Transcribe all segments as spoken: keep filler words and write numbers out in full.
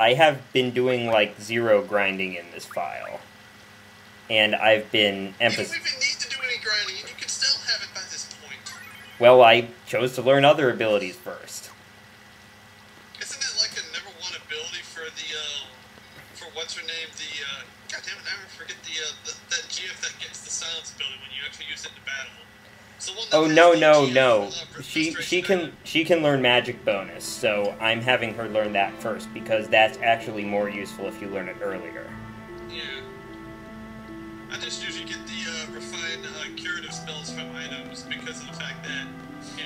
I have been doing, like, zero grinding in this file. And I've been... You don't even need to do any grinding, and you can still have it by this point. Well, I chose to learn other abilities first. Isn't it like a number one ability for the, uh... for what's-her-name, the, uh... God damn it, I forget the, uh... The, that G F that gets the silence ability when you actually use it in battle. So one oh, no, no, no. She, she, can, she can learn magic bonus, so I'm having her learn that first, because that's actually more useful if you learn it earlier. Yeah. I just usually get the uh, refined uh, curative spells from items because of the fact that, you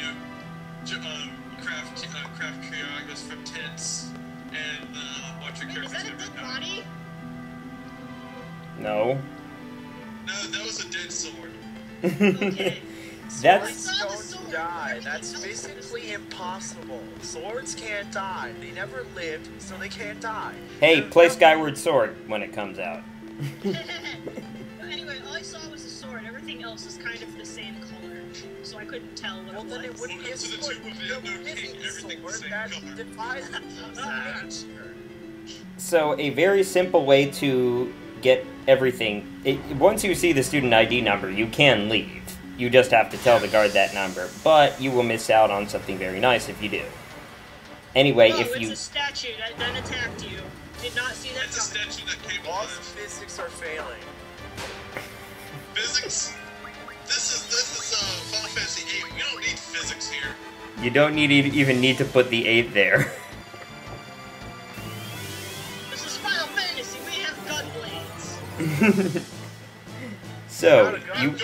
know, um, craft uh, craft triagos from tents and uh, watch your characters. Wait, was that a body? No. No, that was a dead sword. Okay. That's... Swords don't die. That's physically impossible. Swords can't die. They never lived, so they can't die. Hey, play Skyward Sword when it comes out. Anyway, all I saw was a sword. Everything else is kind of the same color, so I couldn't tell what well, it was. Well, then it wouldn't be a sword. It would be a sword that defies the nature. So, a very simple way to get everything... It, once you see the student I D number, you can leave. You just have to tell the guard that number, but you will miss out on something very nice if you do. Anyway, oh, if you... it's a statue that then attacked you. Did not see that. It's a statue that came off. Physics are failing. Physics? This is, this is, uh, Final Fantasy eight. We don't need physics here. You don't need even need to put the eight there. This is Final Fantasy. We have gunblades. So, you...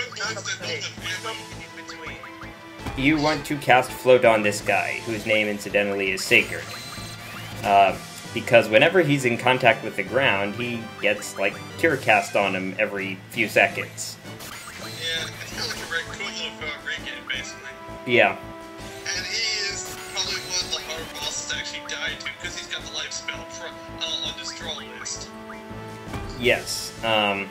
You want to cast Float on this guy, whose name incidentally is Sacred. Uh, because whenever he's in contact with the ground, he gets, like, Cure Cast on him every few seconds. Yeah, it's kind of like a raccoon of uh, Raijin, basically. Yeah. And he is probably one of the hard bosses to actually die to, because he's got the life spell uh, on his draw list. Yes, um...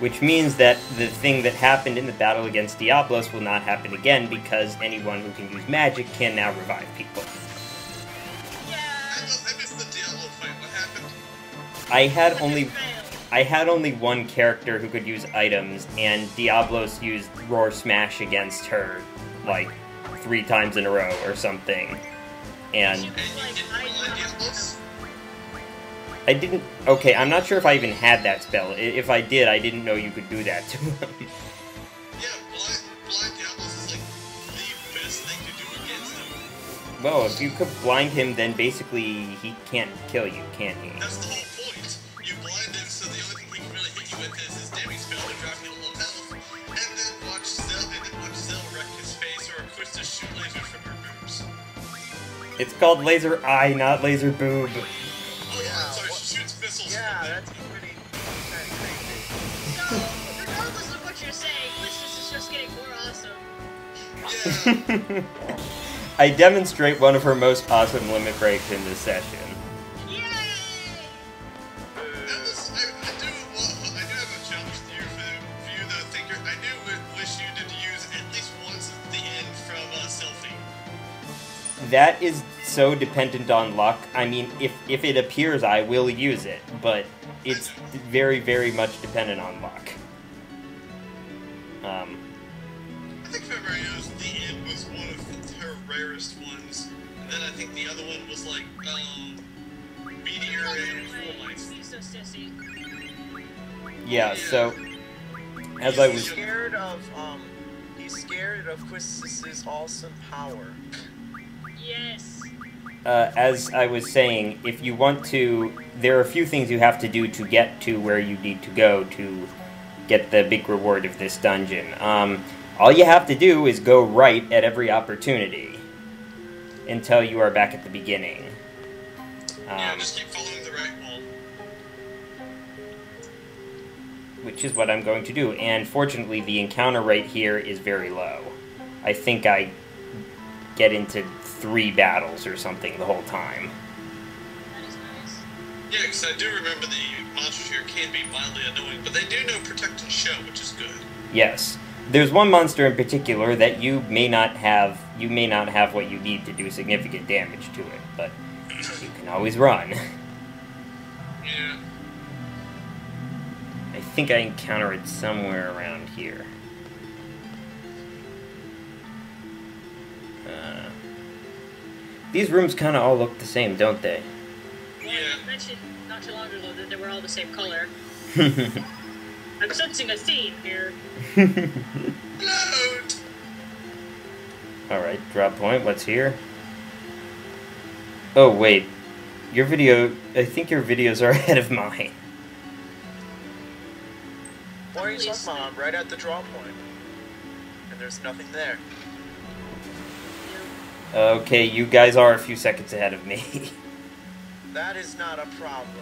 which means that the thing that happened in the battle against Diablos will not happen again, because anyone who can use magic can now revive people. Yeah. I missed the Diablo fight. What happened? I had only, I had only one character who could use items, and Diablos used Roar Smash against her, like, three times in a row or something. And... I didn't... Okay, I'm not sure if I even had that spell. If I did, I didn't know you could do that to him. Yeah, Blind, blind Diablos is, like, the best thing to do against him. Well, if you could blind him, then basically he can't kill you, can he? That's the whole point. You blind him, so the only thing he can really hit you with is his damage spell to drop you a little health, and then watch Zell, and then watch Zell wreck his face or push the shoot laser from her boobs. It's called Laser Eye, not Laser Boob. Oh, yeah, so she shoots missiles. Yeah, that's pretty crazy. So, regardless of what you're saying, this is just getting more awesome. Yeah. I demonstrate one of her most awesome limit breaks in this session. Yay! That was, I, I do, well, I do have a challenge to you for the view, though, Thinker. I do wish you did use at least once the end from uh, Selfie. That is... so dependent on luck. I mean, if if it appears, I will use it, but it's very, very much dependent on luck. Um. I think if I remember, the end was one of her rarest ones, and then I think the other one was like um, meteor and full lights. Yeah. So, as he's I was scared of, um, he's scared of Quistis's awesome power. Yes. Uh, as I was saying, if you want to, there are a few things you have to do to get to where you need to go to get the big reward of this dungeon. Um, all you have to do is go right at every opportunity until you are back at the beginning. Um, yeah, just keep following the right wall. Which is what I'm going to do, and fortunately the encounter rate here is very low. I think I get into three battles or something the whole time. That is nice. Yeah, because I do remember the monsters here can be mildly annoying, but they do know protect and show, which is good. Yes. There's one monster in particular that you may not have, you may not have what you need to do significant damage to it, but you can can always run. Yeah. I think I encounter it somewhere around here. Uh, these rooms kind of all look the same, don't they? Well, yeah. You mentioned not too long ago that they were all the same color. I'm sensing a theme here. Load! Alright, drop point, what's here? Oh, wait. Your video... I think your videos are ahead of mine. Warriors on Mom, right at the drop point. And there's nothing there. Okay, you guys are a few seconds ahead of me. That is not a problem.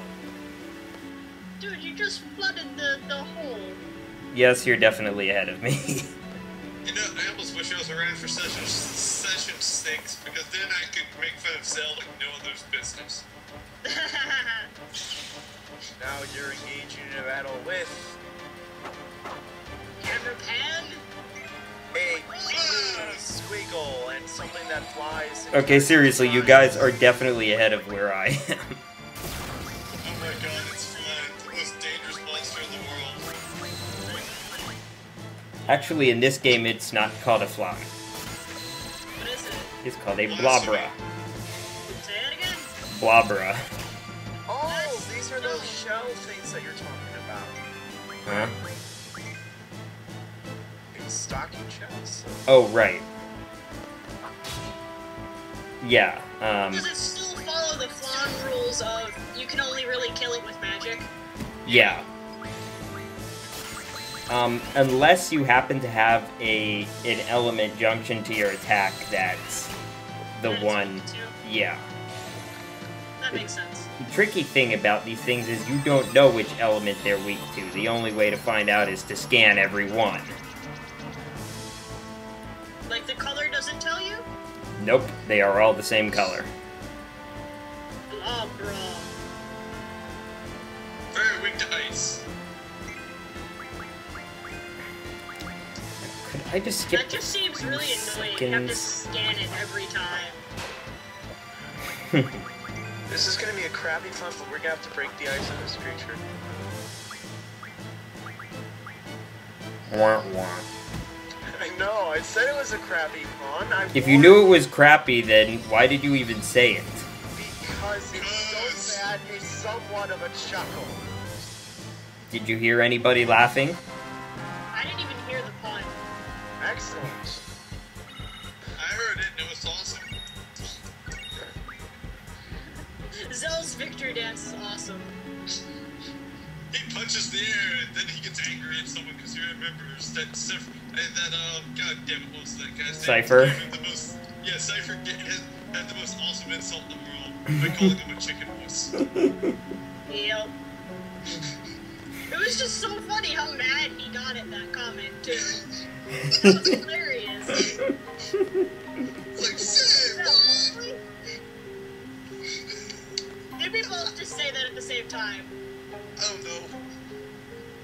Dude, you just flooded the, the hole. Yes, you're definitely ahead of me. You know, I almost wish I was around for session, session six, because then I could make fun of Zell like no other's business. Now you're engaging in a battle with... Camera pan? A squiggle and something that flies... Okay, seriously, you guys are definitely ahead of where I am. Oh my god, it's flying. The most dangerous monster in the world. Actually, in this game, it's not called a fly. What is it? It's called a blobra. Say that again? Blobra. Oh, these are those shell things that you're talking about. Huh? It's stocking shells. Oh, right. Yeah, um... Does it still follow the flan rules of you can only really kill it with magic? Yeah. Um, unless you happen to have a an element junction to your attack, that's the that's one. Yeah. That makes sense. The tricky thing about these things is you don't know which element they're weak to. The only way to find out is to scan every one. Like the color doesn't tell you? Nope, they are all the same color. Oh, bro. Very weak to ice. I just skip that just seems really annoying. You have to scan it every time. This is going to be a crappy fun, but we're going to have to break the ice on this creature. Wah, wah. I know, I said it was a crappy pun. I if you knew it was crappy, then why did you even say it? Because it's so bad, it's somewhat of a chuckle. Did you hear anybody laughing? I didn't even hear the pun. Excellent. I heard it, and it was awesome. Zell's victory dance is awesome. He punches the air, and then he gets angry at someone because he remembers that Cypher, and that, um, god damn it, what was that guy's name? Cypher. The most, yeah, Cypher had, had the most awesome insult in the world by calling him a chicken voice. Yep. It was just so funny how mad he got at that comment, too. That was hilarious. Like, say what? Did we both just say that at the same time? Oh no.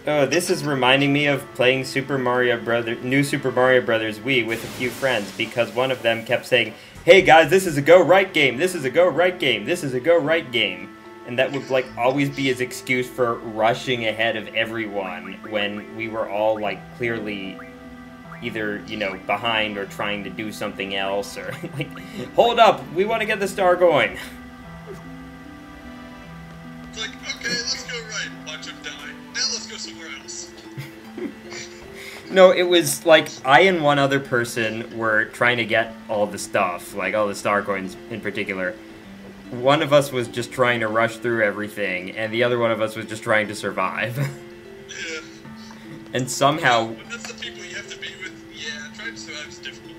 Oh, this is reminding me of playing Super Mario Brother, New Super Mario Brothers Wii with a few friends, because one of them kept saying, "Hey guys, this is a go right game. This is a go right game. This is a go right game." And that would, like, always be his excuse for rushing ahead of everyone when we were all, like, clearly either, you know, behind or trying to do something else or, like, hold up, we want to get the star going. It's like, okay, let's go right, watch him die. Now let's go somewhere else. No, it was, like, I and one other person were trying to get all the stuff, like, all the star coins in particular. One of us was just trying to rush through everything, and the other one of us was just trying to survive. Yeah. And somehow... When that's the people you have to be with, yeah, trying to survive is difficult.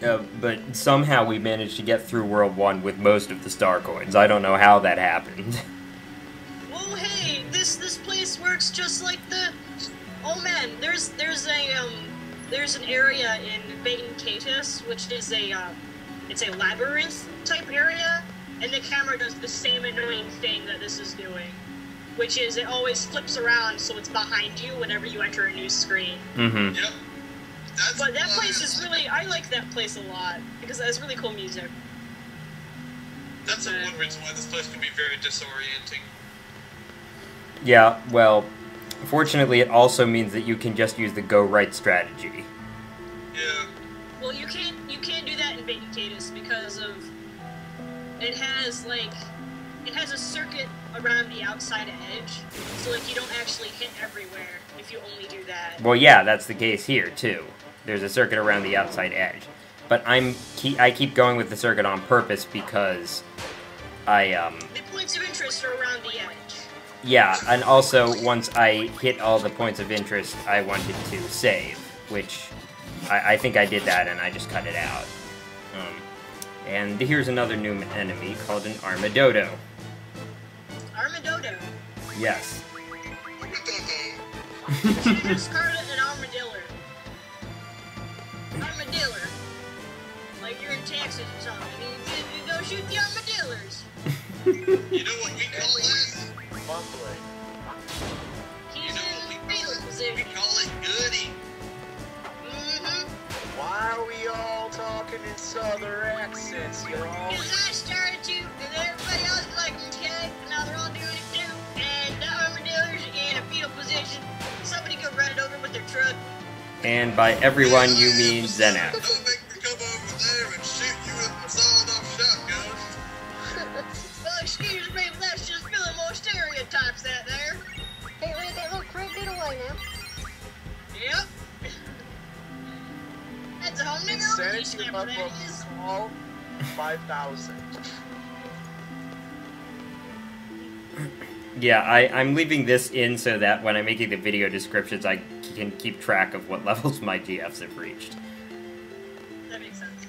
Uh, but somehow we managed to get through World one with most of the star coins. I don't know how that happened. Oh, hey, this this place works just like the... Oh, man, there's, there's a, um... There's an area in Baten Kaitos, which is a, uh... It's a labyrinth-type area, and the camera does the same annoying thing that this is doing, which is it always flips around so it's behind you whenever you enter a new screen. Mm-hmm. Yep. That's but that place is really... I like that place a lot, because it has really cool music. That's the one reason why this place can be very disorienting. Yeah, well, fortunately it also means that you can just use the go right strategy. Yeah. Well, you can't you can't do that in Baten Kaitos because of it has like it has a circuit around the outside edge, so like you don't actually hit everywhere if you only do that. Well, yeah, that's the case here too. There's a circuit around the outside edge, but I'm keep, I keep going with the circuit on purpose because I um. The points of interest are around the edge. Yeah, and also, once I hit all the points of interest, I wanted to save, which I, I think I did that, and I just cut it out. Um, and here's another new enemy called an Armadodo. Armadodo? Yes. Armadodo. Scarlet and Armadiller. Armadiller. Like you're in Texas or something. You, you, you go shoot the Armadillers. You know what we call it? Mumbling. You know what we call it? We call it goody. Mm-hmm. Why are we all talking in southern accents, y'all? Because I started to, and everybody else is like, okay, now they're all doing it too. And the armadillo's in a fetal position. Somebody go run it over with their truck. And by everyone, you mean Xenav. Don't make me come over there and shoot you with my sawed-off shotgun. Well, excuse me, but that's just really more stereotypes that there. Hey, wait, that look right good away now. Yep. That's a whole new relationship, that is. All five thousand. Yeah, I, I'm leaving this in so that when I'm making the video descriptions, I can keep track of what levels my G Fs have reached. That makes sense.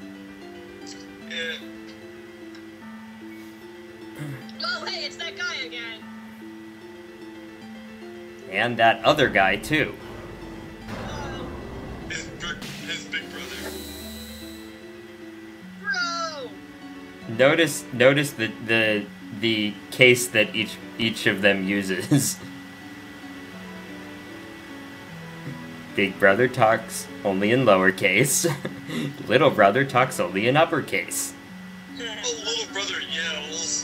Yeah. Oh, hey, it's that guy again. And that other guy, too. Oh. His, his big brother. Bro! Notice, notice the, the, the case that each, each of them uses. Big brother talks only in lowercase. Little brother talks only in uppercase. Oh, little brother yells.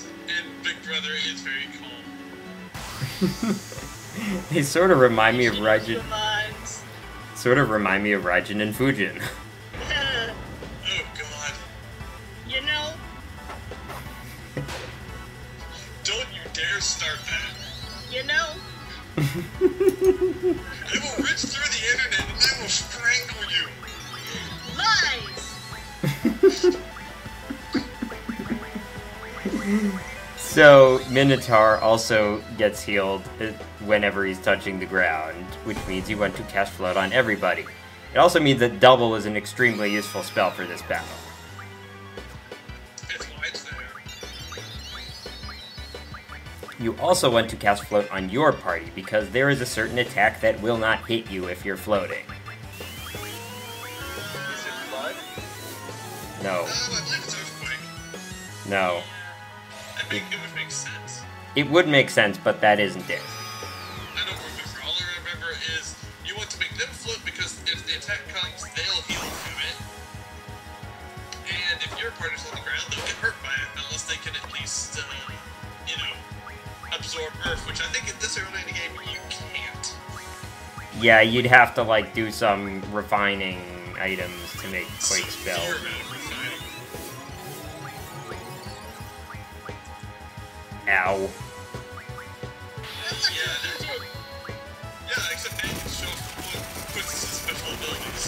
Big brother is very calm. They sort of remind me of Raijin. Sort of remind me of Raijin and Fujin. Yeah. Oh god. You know. Don't you dare start that. You know. They will reach through the internet and they will strangle you. Lies. So, Minotaur also gets healed whenever he's touching the ground, which means you want to cast Float on everybody. It also means that Double is an extremely useful spell for this battle. It's nice there. You also want to cast Float on your party, because there is a certain attack that will not hit you if you're floating. Is it Flood? No. No. I think it would make sense. It would make sense, but that isn't it. I don't remember. All I remember is you want to make them float because if the attack comes, they'll heal from it. And if your partner's on the ground, they'll get hurt by it unless they can at least, uh, you know, absorb Earth, which I think at this early in the game you can't. Yeah, you'd have to, like, do some refining items to make Quake spells. Ow. Yeah, yeah, except they can show what puts his special abilities.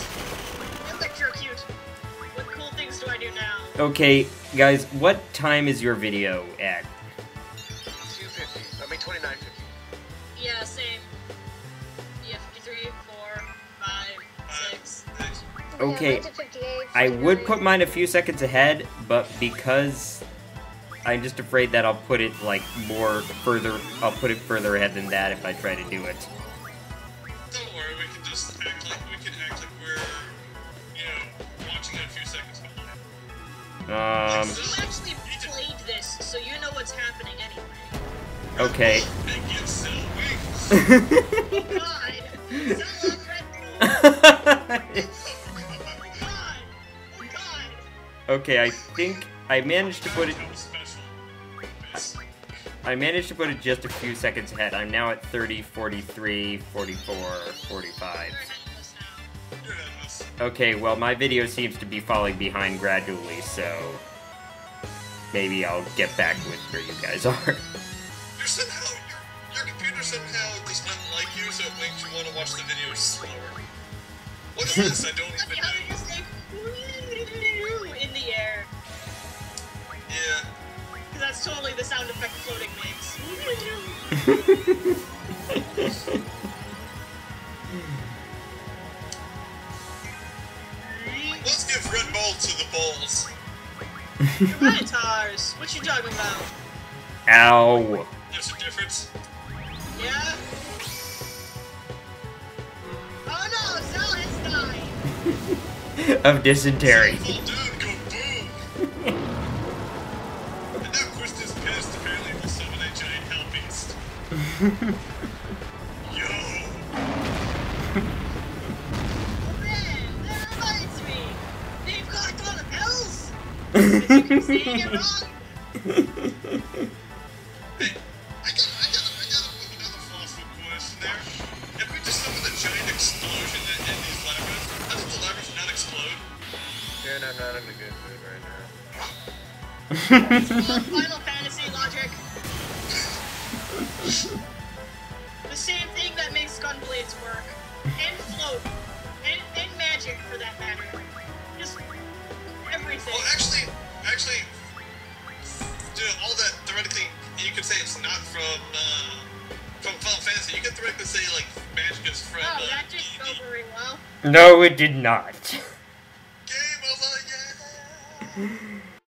Electrocute. What cool things do I do now? Okay, guys, what time is your video at? two fifty. I mean, twenty-nine fifty. Yeah, same. Yeah, fifty-three, four, five, six. Okay, I would put mine a few seconds ahead, but because I'm just afraid that I'll put it, like, more further, I'll put it further ahead than that if I try to do it. Don't worry, we can just act like, we can act like we're, you know, watching it a few seconds behind. Um... You actually played this, so you know what's happening anyway. Okay. Thank you, Zell. Oh god! Zell on Red Bull! Oh god! Oh god! Okay, I think I managed to put it... minutes. I managed to put it just a few seconds ahead. I'm now at thirty, forty-three, forty-four, forty-five. Okay, well, my video seems to be falling behind gradually, so maybe I'll get back with where you guys are. You're somehow, your, your computer somehow does not like you, so it makes you want to watch the video slower. What is this? I don't even know. You say in the air. Yeah. Because that's totally the sound effect floating makes. Let's give Red Bull to the Bulls. Tars, what you talking about? Ow. There's a difference. Yeah. Oh no, Zell is dying. Of dysentery. Dude, go boom. And now Quist is pissed. Apparently we'll summon a giant hell beast. Yo. If you keep saying it wrong. Hey, I gotta, I gotta, I gotta put another philosophical question there. If we just summon the giant explosion that in these labyrinths, how does the labyrinth not explode? Dude, I'm not in a good mood right now. Final Fantasy logic. The same thing that makes gunblades work. And float. And, and magic, for that matter. Just... everything. Well, actually, actually, dude, all that theoretically, you could say it's not from uh, from Final Fantasy. You could theoretically say like magic is from. Oh, uh, that didn't go very well. No, it did not. Game over. Yeah.